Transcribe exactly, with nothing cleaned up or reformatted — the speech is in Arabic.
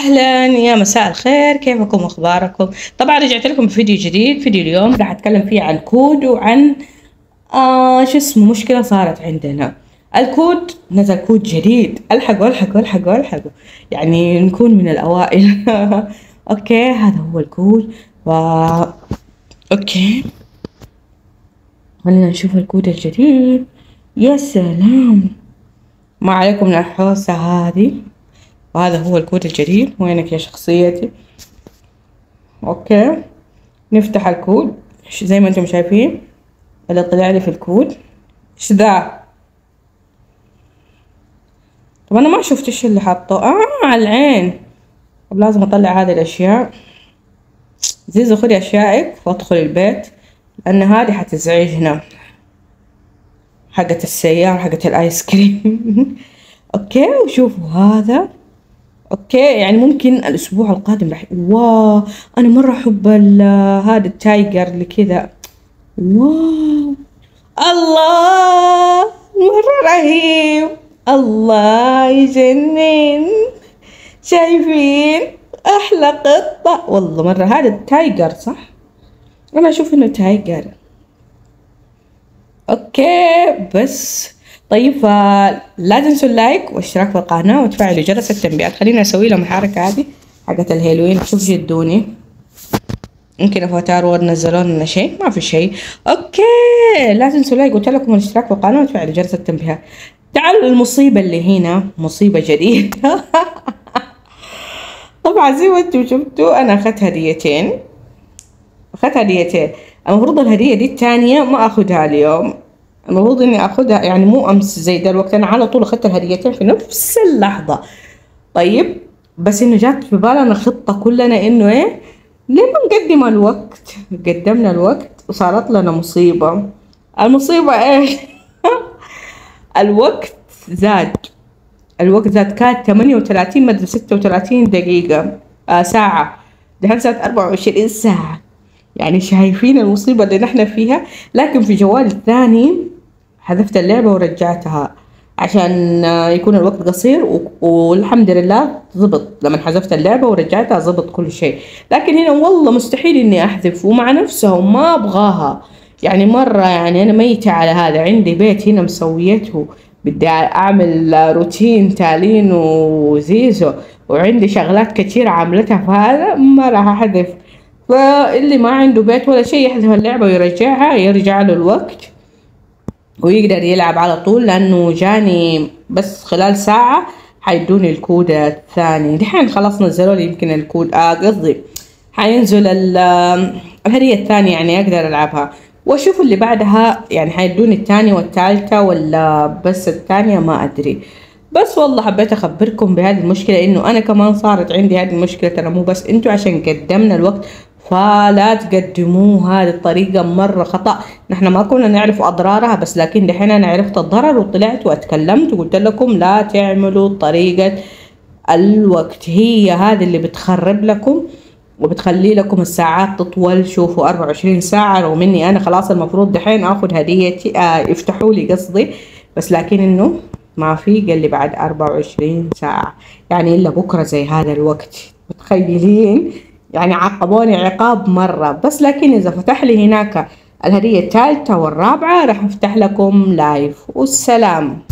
اهلا يا مساء الخير، كيفكم واخباركم؟ طبعا رجعت لكم بفيديو جديد. فيديو اليوم راح اتكلم فيه عن كود وعن آه شو اسمه مشكله صارت عندنا. الكود نزل كود جديد، الحقوا الحقوا الحقوا الحقوا يعني نكون من الاوائل. اوكي هذا هو الكود و اوكي خلينا نشوف الكود الجديد. يا سلام، ما عليكم من الحوسه هذه. وهذا هو الكود الجديد. وينك يا شخصيتي؟ اوكي نفتح الكود زي ما انتم شايفين اللي طلع لي في الكود. ايش ذا؟ طب انا ما شفت ايش اللي حاطه. اه على العين. طب لازم اطلع هذه الاشياء. زيزو خذي اشيائك وادخل البيت لان هذه حتزعجنا، حقت السيارة، حقت الايس كريم. اوكي وشوفوا هذا. اوكي يعني ممكن الاسبوع القادم راح. واو انا مره احب هذا التايجر اللي كذا. واو الله مره رهيب، الله يجنن. شايفين احلى قطه والله مره. هذا التايجر صح؟ انا اشوف انه تايجر. اوكي بس طيب فلا تنسوا اللايك والاشتراك في القناة وتفعلوا جرس التنبيهات. خليني اسوي لهم الحركة هذه حقت الهالوين. شوف جدوني يمكن افاتار وورد نزلوا لنا شيء، ما في شيء. اوكي لا تنسوا اللايك، قلت لكم الاشتراك في القناة وتفعلوا جرس التنبيهات. تعالوا المصيبة اللي هنا، مصيبة جديدة. طبعا زي ما انتم شفتوا انا اخذت هديتين، اخذت هديتين. المفروض الهدية دي الثانية ما اخذها اليوم، المفروض اني اخذها يعني مو امس زي ده الوقت. انا على طول اخذت الهديتين في نفس اللحظه. طيب بس انه جات في بالنا خطه كلنا انه ايه، ليه ما نقدم الوقت؟ قدمنا الوقت وصارت لنا مصيبه. المصيبه ايش؟ الوقت زاد، الوقت زاد. كانت ثمانية وثلاثين مدري ستة وثلاثين دقيقه آه ساعه، دحين صارت أربعة وعشرين ساعه. يعني شايفين المصيبه اللي نحن فيها. لكن في جوال الثاني حذفت اللعبة ورجعتها عشان يكون الوقت قصير، والحمد لله ضبط. لما حذفت اللعبة ورجعتها ضبط كل شيء. لكن هنا والله مستحيل اني احذف، ومع نفسهم ما ابغاها يعني مرة. يعني انا ميتة على هذا. عندي بيت هنا مسويته، بدي اعمل روتين تالين وزيزو، وعندي شغلات كتير عاملتها، فهذا ما راح احذف. فاللي ما عنده بيت ولا شيء يحذف اللعبة ويرجعها، يرجع له الوقت ويقدر يلعب على طول. لانه جاني بس خلال ساعة حيدوني الكود الثاني. دحين خلاص نزلوا لي يمكن الكود آه قصدي حينزل الهدية الثانية، يعني اقدر العبها واشوف اللي بعدها. يعني حيدوني الثانية والثالثة ولا بس الثانية، ما ادري. بس والله حبيت اخبركم بهذه المشكلة، انه انا كمان صارت عندي هذه المشكلة، انا مو بس انتو عشان قدمنا الوقت. فلا تقدموه، هذه الطريقة مرة خطأ. نحن ما كنا نعرف أضرارها، بس لكن دحين أنا عرفت الضرر وطلعت وأتكلمت وقلت لكم لا تعملوا طريقة الوقت. هي هذه اللي بتخرب لكم وبتخلي لكم الساعات تطول. شوفوا أربعة وعشرين ساعة، رغم إني أنا خلاص المفروض دحين آخذ هديتي آه يفتحوا لي قصدي، بس لكن إنه ما في، قال لي بعد أربعة وعشرين ساعة يعني إلا بكرة زي هذا الوقت. متخيلين؟ يعني عاقبوني عقاب مرة. بس لكن إذا فتح لي هناك الهدية الثالثة والرابعة راح أفتح لكم لايف. والسلام.